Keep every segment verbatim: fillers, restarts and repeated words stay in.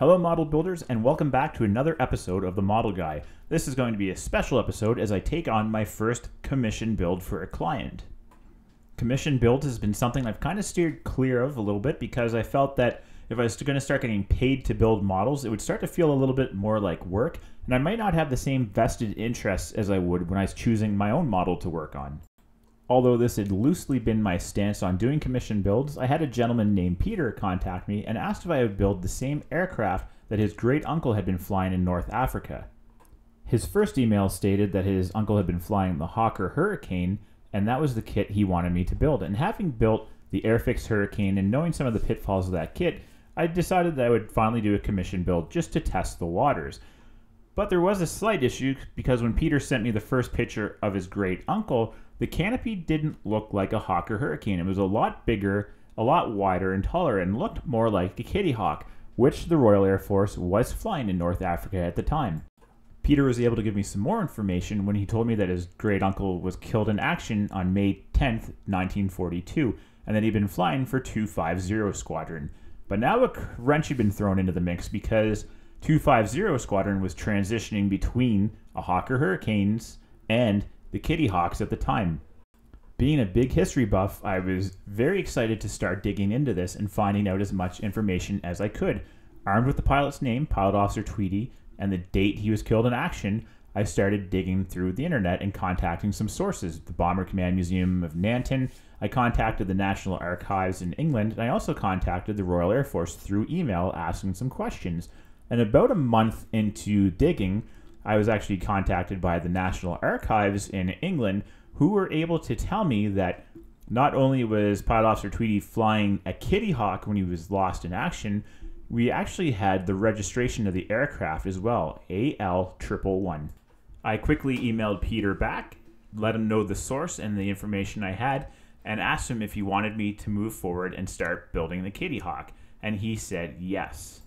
Hello model builders, and welcome back to another episode of The Model Guy. This is going to be a special episode as I take on my first commission build for a client. Commission build has been something I've kind of steered clear of a little bit because I felt that if I was going to start getting paid to build models, it would start to feel a little bit more like work, and I might not have the same vested interests as I would when I was choosing my own model to work on. Although this had loosely been my stance on doing commission builds, I had a gentleman named Peter contact me and asked if I would build the same aircraft that his great uncle had been flying in North Africa. His first email stated that his uncle had been flying the Hawker Hurricane, and that was the kit he wanted me to build. And having built the Airfix Hurricane and knowing some of the pitfalls of that kit, I decided that I would finally do a commission build just to test the waters. But there was a slight issue because when Peter sent me the first picture of his great uncle, the canopy didn't look like a Hawker Hurricane. It was a lot bigger, a lot wider and taller, and looked more like a Kittyhawk, which the Royal Air Force was flying in North Africa at the time. Peter was able to give me some more information when he told me that his great uncle was killed in action on May tenth, nineteen forty-two, and that he'd been flying for two fifty Squadron. But now a wrench had been thrown into the mix because two fifty Squadron was transitioning between a Hawker Hurricanes and the Kittyhawks at the time. Being a big history buff, I was very excited to start digging into this and finding out as much information as I could. Armed with the pilot's name, Pilot Officer Tweedy, and the date he was killed in action, I started digging through the internet and contacting some sources. The Bomber Command Museum of Nanton, I contacted the National Archives in England, and I also contacted the Royal Air Force through email asking some questions. And about a month into digging, I was actually contacted by the National Archives in England, who were able to tell me that not only was Pilot Officer Tweedy flying a Kittyhawk when he was lost in action, we actually had the registration of the aircraft as well, A L one one one. I quickly emailed Peter back, let him know the source and the information I had, and asked him if he wanted me to move forward and start building the Kittyhawk, and he said yes.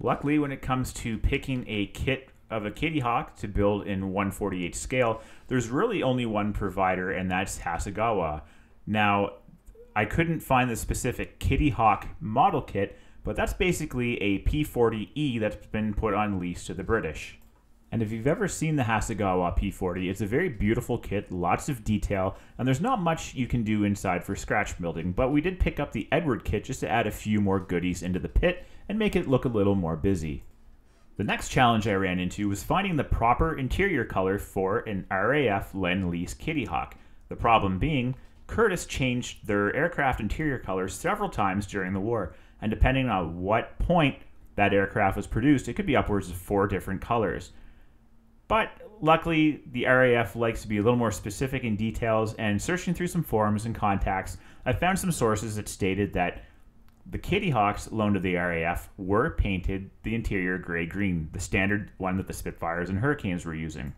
Luckily, when it comes to picking a kit of a Kittyhawk to build in one forty-eighth scale, there's really only one provider, and that's Hasegawa. Now, I couldn't find the specific Kittyhawk model kit, but that's basically a P forty E that's been put on lease to the British. And if you've ever seen the Hasegawa P forty, it's a very beautiful kit, lots of detail, and there's not much you can do inside for scratch building, but we did pick up the Eduard kit just to add a few more goodies into the pit and make it look a little more busy. The next challenge I ran into was finding the proper interior color for an R A F Lend-Lease Kittyhawk. The problem being, Curtiss changed their aircraft interior colors several times during the war, and depending on what point that aircraft was produced, it could be upwards of four different colors. But luckily, the R A F likes to be a little more specific in details, and searching through some forums and contacts, I found some sources that stated that the Kittyhawks loaned to the R A F were painted the interior gray-green, the standard one that the Spitfires and Hurricanes were using.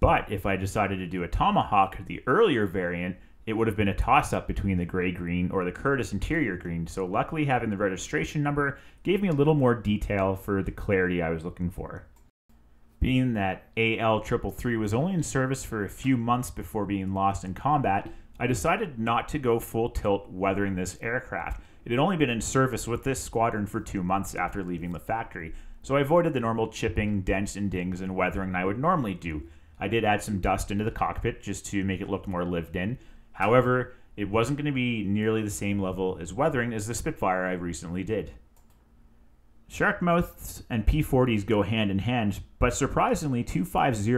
But if I decided to do a Tomahawk, the earlier variant, it would have been a toss-up between the gray-green or the Curtiss interior green, so luckily having the registration number gave me a little more detail for the clarity I was looking for. Being that A L three three three was only in service for a few months before being lost in combat, I decided not to go full tilt weathering this aircraft. It had only been in service with this squadron for two months after leaving the factory, so I avoided the normal chipping, dents and dings and weathering I would normally do. I did add some dust into the cockpit just to make it look more lived in. However, it wasn't going to be nearly the same level as weathering as the Spitfire I recently did. Shark mouths and P forties go hand in hand, but surprisingly, two fifty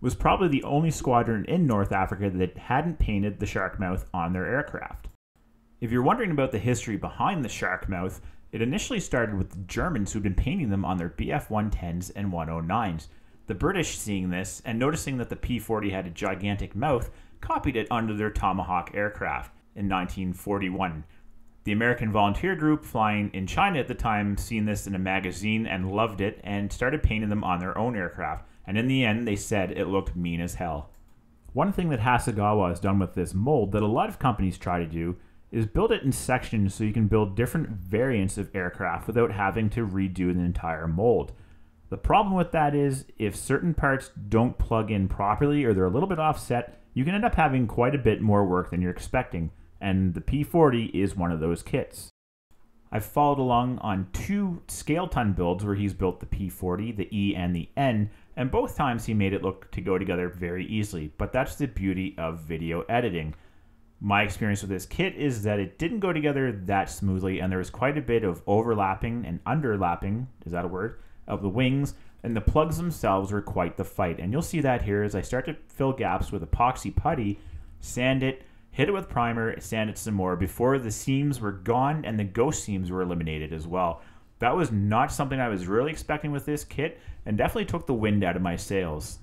was probably the only squadron in North Africa that hadn't painted the shark mouth on their aircraft. If you're wondering about the history behind the shark mouth, it initially started with the Germans who'd been painting them on their B F one tens and one oh nines. The British, seeing this and noticing that the P forty had a gigantic mouth, copied it under their Tomahawk aircraft in nineteen forty-one. The American volunteer group flying in China at the time seen this in a magazine and loved it and started painting them on their own aircraft, and in the end they said it looked mean as hell. One thing that Hasegawa has done with this mold that a lot of companies try to do is build it in sections so you can build different variants of aircraft without having to redo the entire mold. The problem with that is if certain parts don't plug in properly or they're a little bit offset, you can end up having quite a bit more work than you're expecting, and the P forty is one of those kits. I've followed along on two ScaleTun builds where he's built the P forty, the E, and the N, and both times he made it look to go together very easily. But that's the beauty of video editing. My experience with this kit is that it didn't go together that smoothly, and there was quite a bit of overlapping and underlapping, is that a word, of the wings, and the plugs themselves were quite the fight. And you'll see that here as I start to fill gaps with epoxy putty, sand it, hit it with primer, sand it some more before the seams were gone and the ghost seams were eliminated as well. That was not something I was really expecting with this kit, and definitely took the wind out of my sails.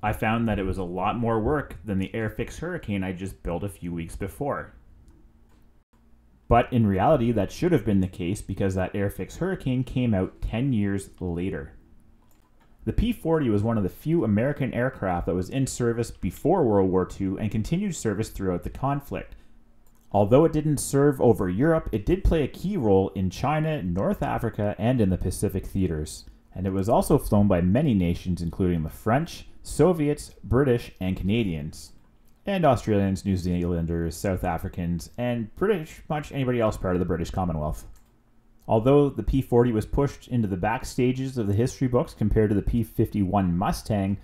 I found that it was a lot more work than the Airfix Hurricane I just built a few weeks before. But in reality, that should have been the case because that Airfix Hurricane came out ten years later. The P forty was one of the few American aircraft that was in service before World War Two and continued service throughout the conflict. Although it didn't serve over Europe, it did play a key role in China, North Africa, and in the Pacific theaters. And it was also flown by many nations, including the French, Soviets, British, and Canadians, and Australians, New Zealanders, South Africans, and pretty much anybody else part of the British Commonwealth. Although the P forty was pushed into the back stages of the history books compared to the P fifty-one Mustang,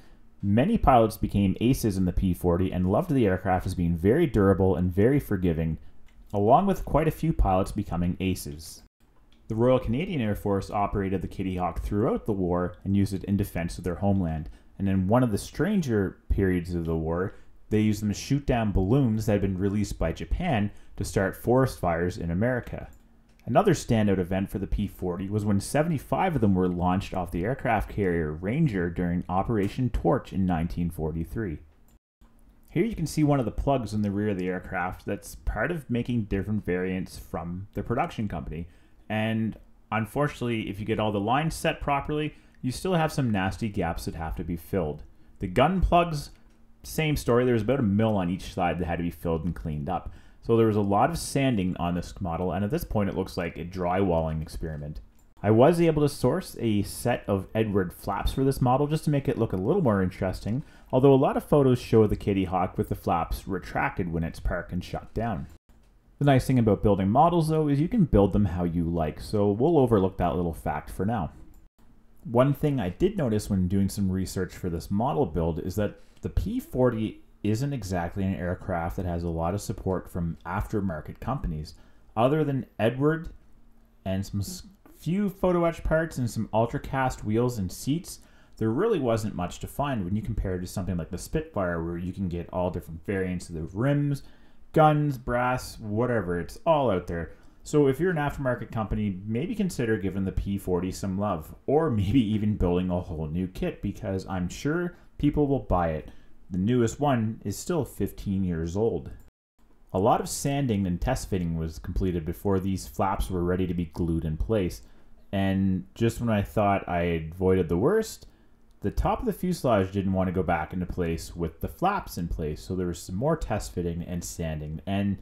many pilots became aces in the P forty and loved the aircraft as being very durable and very forgiving, along with quite a few pilots becoming aces. The Royal Canadian Air Force operated the Kittyhawk throughout the war and used it in defense of their homeland, and in one of the stranger periods of the war, they used them to shoot down balloons that had been released by Japan to start forest fires in America. Another standout event for the P forty was when seventy-five of them were launched off the aircraft carrier Ranger during Operation Torch in nineteen forty-three. Here you can see one of the plugs in the rear of the aircraft that's part of making different variants from the production company. And unfortunately, if you get all the lines set properly, you still have some nasty gaps that have to be filled. The gun plugs, same story, there was about a mil on each side that had to be filled and cleaned up. So there was a lot of sanding on this model, and at this point it looks like a drywalling experiment. I was able to source a set of Eduard flaps for this model just to make it look a little more interesting, although a lot of photos show the Kittyhawk with the flaps retracted when it's parked and shut down. The nice thing about building models though is you can build them how you like, so we'll overlook that little fact for now. One thing I did notice when doing some research for this model build is that the P forty isn't exactly an aircraft that has a lot of support from aftermarket companies, other than Eduard and some few photo etch parts and some UltraCast wheels and seats. There really wasn't much to find when you compare it to something like the Spitfire, where you can get all different variants of the rims, guns, brass, whatever. It's all out there. So if you're an aftermarket company, maybe consider giving the P forty some love, or maybe even building a whole new kit, because I'm sure people will buy it. The newest one is still fifteen years old. A lot of sanding and test fitting was completed before these flaps were ready to be glued in place, and just when I thought I avoided the worst, the top of the fuselage didn't want to go back into place with the flaps in place, so there was some more test fitting and sanding, and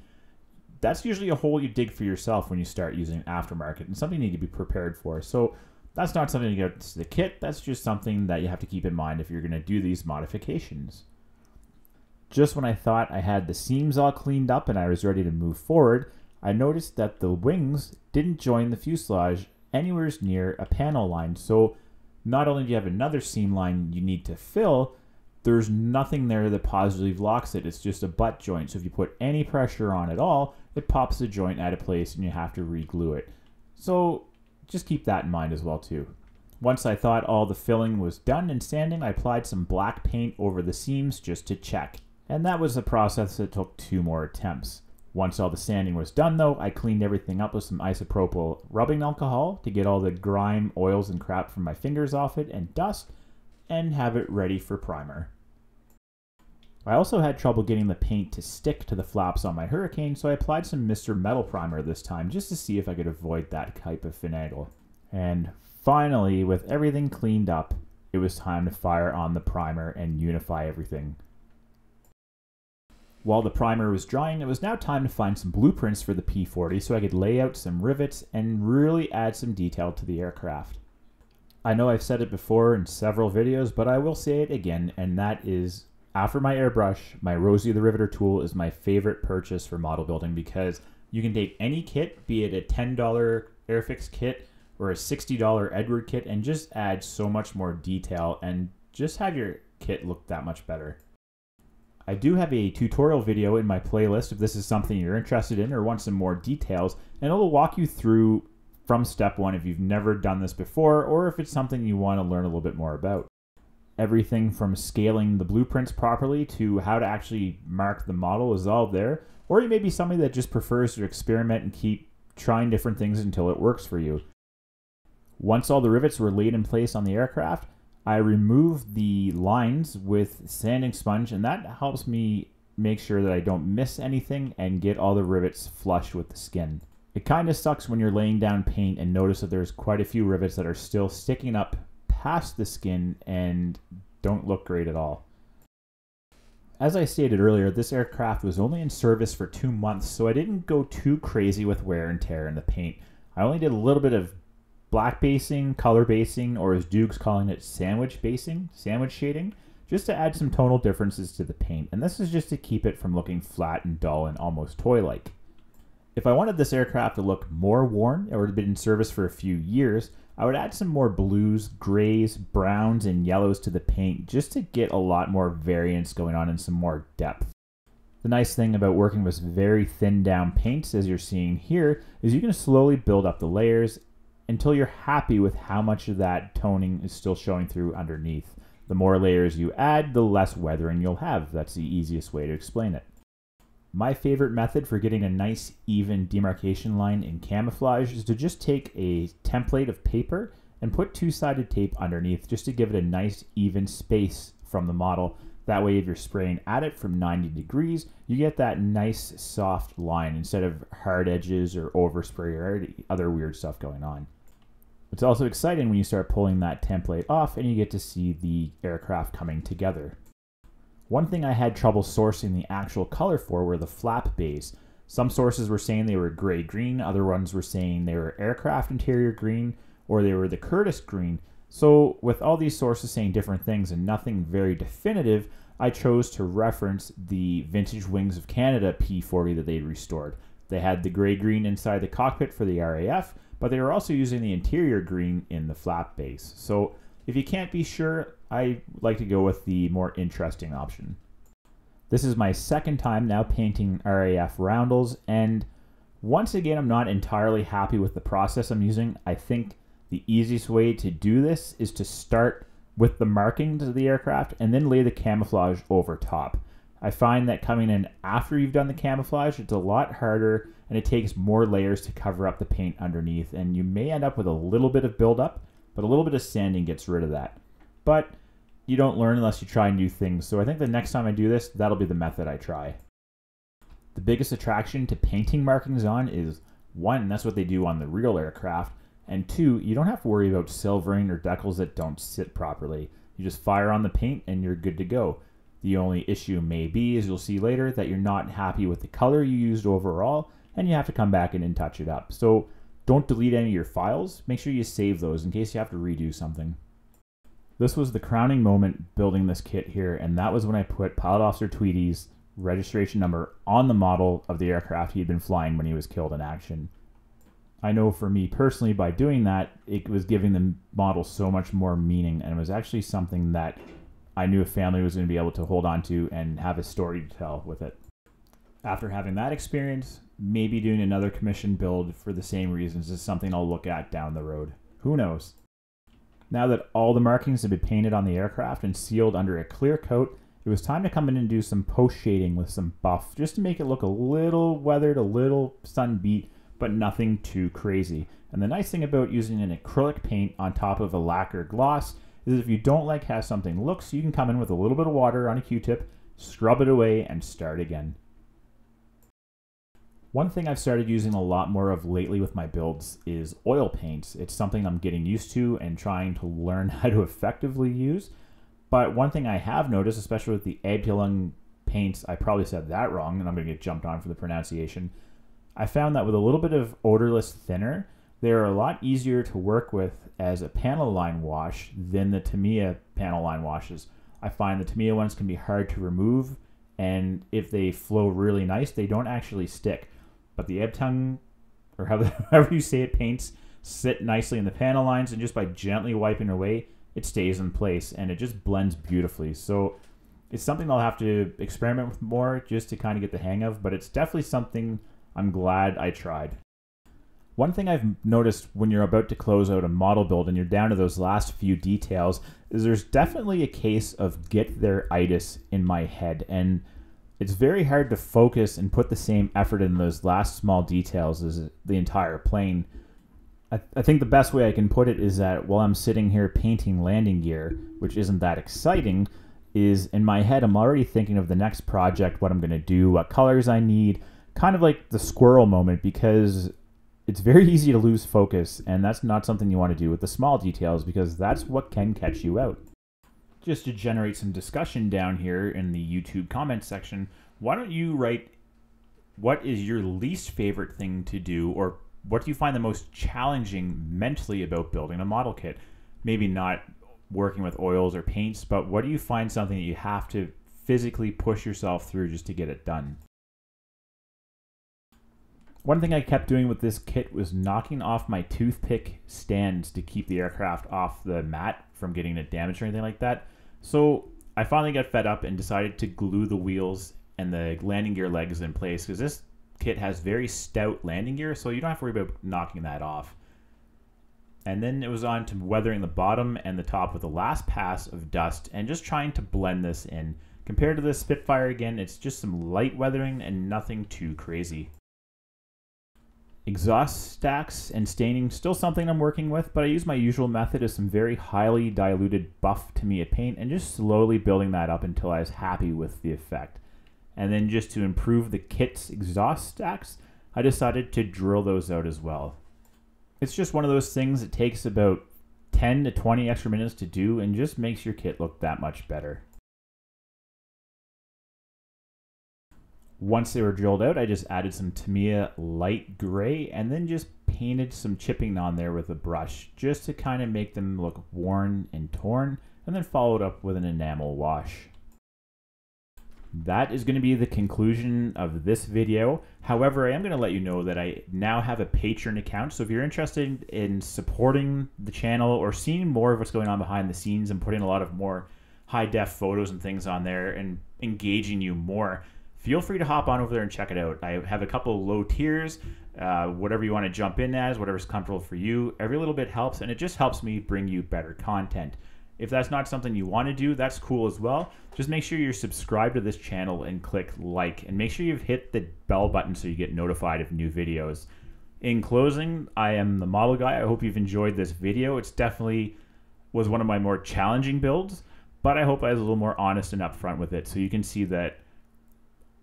that's usually a hole you dig for yourself when you start using aftermarket, and something you need to be prepared for. So that's not something to get to the kit, that's just something that you have to keep in mind if you're going to do these modifications. Just when I thought I had the seams all cleaned up and I was ready to move forward, I noticed that the wings didn't join the fuselage anywhere near a panel line. So not only do you have another seam line you need to fill, there's nothing there that positively locks it. It's just a butt joint. So if you put any pressure on at all, it pops the joint out of place and you have to re-glue it. So just keep that in mind as well too. Once I thought all the filling was done and sanding, I applied some black paint over the seams just to check. And that was the process that took two more attempts. Once all the sanding was done though, I cleaned everything up with some isopropyl rubbing alcohol to get all the grime, oils, and crap from my fingers off it and dust, and have it ready for primer. I also had trouble getting the paint to stick to the flaps on my Hurricane, so I applied some Mister Metal primer this time just to see if I could avoid that type of finagle. And finally, with everything cleaned up, it was time to fire on the primer and unify everything. While the primer was drying, it was now time to find some blueprints for the P forty so I could lay out some rivets and really add some detail to the aircraft. I know I've said it before in several videos, but I will say it again, and that is, after my airbrush, my Rosie the Riveter tool is my favorite purchase for model building because You can take any kit, be it a ten dollar Airfix kit or a sixty dollar Eduard kit, and just add so much more detail and just have your kit look that much better. I do have a tutorial video in my playlist if this is something you're interested in or want some more details, and it'll walk you through from step one if you've never done this before or if it's something you want to learn a little bit more about. Everything from scaling the blueprints properly to how to actually mark the model is all there. Or you may be somebody that just prefers to experiment and keep trying different things until it works for you. Once all the rivets were laid in place on the aircraft, I removed the lines with sanding sponge, and that helps me make sure that I don't miss anything and get all the rivets flush with the skin. It kind of sucks when you're laying down paint and notice that there's quite a few rivets that are still sticking up past the skin and don't look great at all. As I stated earlier, this aircraft was only in service for two months, so I didn't go too crazy with wear and tear in the paint. I only did a little bit of black basing, color basing, or as Duke's calling it, sandwich basing, sandwich shading, just to add some tonal differences to the paint, and this is just to keep it from looking flat and dull and almost toy-like. If I wanted this aircraft to look more worn, or had been in service for a few years, I would add some more blues, grays, browns, and yellows to the paint just to get a lot more variance going on and some more depth. The nice thing about working with very thin down paints, as you're seeing here, is you can slowly build up the layers until you're happy with how much of that toning is still showing through underneath. The more layers you add, the less weathering you'll have. That's the easiest way to explain it. My favorite method for getting a nice even demarcation line in camouflage is to just take a template of paper and put two-sided tape underneath just to give it a nice even space from the model. That way if you're spraying at it from ninety degrees, you get that nice soft line instead of hard edges or overspray or other weird stuff going on. It's also exciting when you start pulling that template off and you get to see the aircraft coming together. One thing I had trouble sourcing the actual color for were the flap bays. Some sources were saying they were gray-green, other ones were saying they were aircraft interior green, or they were the Curtiss green. So with all these sources saying different things and nothing very definitive, I chose to reference the vintage Wings of Canada P forty that they restored. They had the gray-green inside the cockpit for the R A F, but they were also using the interior green in the flap base. So if you can't be sure, I like to go with the more interesting option. This is my second time now painting R A F roundels, and once again, I'm not entirely happy with the process I'm using. I think the easiest way to do this is to start with the markings of the aircraft and then lay the camouflage over top. I find that coming in after you've done the camouflage, it's a lot harder and it takes more layers to cover up the paint underneath, and you may end up with a little bit of buildup, but a little bit of sanding gets rid of that. But you don't learn unless you try new things, so I think the next time I do this, that'll be the method I try. The biggest attraction to painting markings on is, one, that's what they do on the real aircraft, and two, you don't have to worry about silvering or decals that don't sit properly. You just fire on the paint and you're good to go. The only issue may be, as you'll see later, that you're not happy with the color you used overall, and you have to come back in and touch it up. So don't delete any of your files, make sure you save those in case you have to redo something. This was the crowning moment building this kit here, and that was when I put Pilot Officer Tweedy's registration number on the model of the aircraft he had been flying when he was killed in action. I know for me personally, by doing that, it was giving the model so much more meaning, and it was actually something that I knew a family was going to be able to hold on to and have a story to tell with it. After having that experience, maybe doing another commission build for the same reasons is something I'll look at down the road. Who knows? Now that all the markings had been painted on the aircraft and sealed under a clear coat, it was time to come in and do some post shading with some buff, just to make it look a little weathered, a little sunbeat, but nothing too crazy. And the nice thing about using an acrylic paint on top of a lacquer gloss is if you don't like how something looks, you can come in with a little bit of water on a Q-tip, scrub it away, and start again. One thing I've started using a lot more of lately with my builds is oil paints. It's something I'm getting used to and trying to learn how to effectively use. But one thing I have noticed, especially with the Abteilung paints, I probably said that wrong and I'm going to get jumped on for the pronunciation. I found that with a little bit of odorless thinner, they're a lot easier to work with as a panel line wash than the Tamiya panel line washes. I find the Tamiya ones can be hard to remove, and if they flow really nice, they don't actually stick. But the Abteilung, or however you say it, paints sit nicely in the panel lines, and just by gently wiping away, it stays in place, and it just blends beautifully. So it's something I'll have to experiment with more just to kind of get the hang of, but it's definitely something I'm glad I tried. One thing I've noticed when you're about to close out a model build and you're down to those last few details is there's definitely a case of get there itis in my head, and it's very hard to focus and put the same effort in those last small details as the entire plane. I, th I think the best way I can put it is that while I'm sitting here painting landing gear, which isn't that exciting, is in my head I'm already thinking of the next project, what I'm going to do, what colors I need, kind of like the squirrel moment, because it's very easy to lose focus, and that's not something you want to do with the small details, because that's what can catch you out. Just to generate some discussion down here in the YouTube comment section, why don't you write what is your least favorite thing to do, or what do you find the most challenging mentally about building a model kit? Maybe not working with oils or paints, but what do you find something that you have to physically push yourself through just to get it done? One thing I kept doing with this kit was knocking off my toothpick stands to keep the aircraft off the mat from getting it damaged or anything like that. So I finally got fed up and decided to glue the wheels and the landing gear legs in place, because this kit has very stout landing gear, so you don't have to worry about knocking that off. And then it was on to weathering the bottom and the top with the last pass of dust and just trying to blend this in. Compared to the Spitfire, again, it's just some light weathering and nothing too crazy. Exhaust stacks and staining, still something I'm working with, but I use my usual method of some very highly diluted buff Tamiya paint and just slowly building that up until I was happy with the effect. And then just to improve the kit's exhaust stacks, I decided to drill those out as well. It's just one of those things that takes about ten to twenty extra minutes to do and just makes your kit look that much better. Once they were drilled out, I just added some Tamiya light gray and then just painted some chipping on there with a brush just to kind of make them look worn and torn, and then followed up with an enamel wash. That is going to be the conclusion of this video. However, I am going to let you know that I now have a Patreon account, so if you're interested in supporting the channel or seeing more of what's going on behind the scenes and putting a lot of more high-def photos and things on there and engaging you more, feel free to hop on over there and check it out. I have a couple of low tiers, uh, whatever you want to jump in as, whatever's comfortable for you. Every little bit helps, and it just helps me bring you better content. If that's not something you want to do, that's cool as well. Just make sure you're subscribed to this channel and click like, and make sure you've hit the bell button so you get notified of new videos. In closing, I am the Model Guy. I hope you've enjoyed this video. It's definitely was one of my more challenging builds, but I hope I was a little more honest and upfront with it so you can see that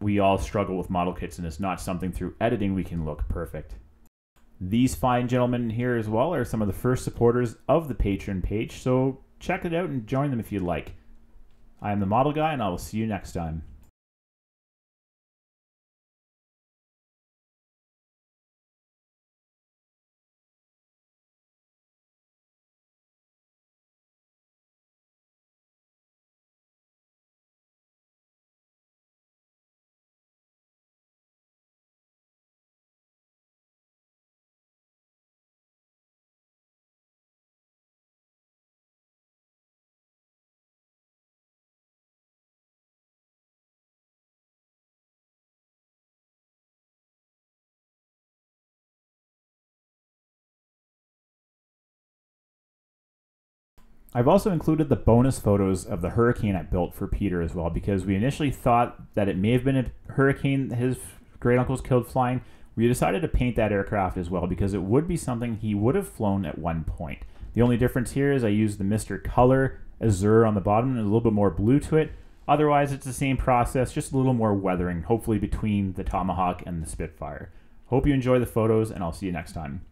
we all struggle with model kits, and it's not something through editing we can look perfect. These fine gentlemen here as well are some of the first supporters of the Patreon page, so check it out and join them if you'd like. I am the Model Guy, and I will see you next time. I've also included the bonus photos of the Hurricane I built for Peter as well, because we initially thought that it may have been a Hurricane his great uncle's killed flying. We decided to paint that aircraft as well because it would be something he would have flown at one point. The only difference here is I used the Mister Color Azure on the bottom and a little bit more blue to it. Otherwise, it's the same process, just a little more weathering, hopefully between the Tomahawk and the Spitfire. Hope you enjoy the photos, and I'll see you next time.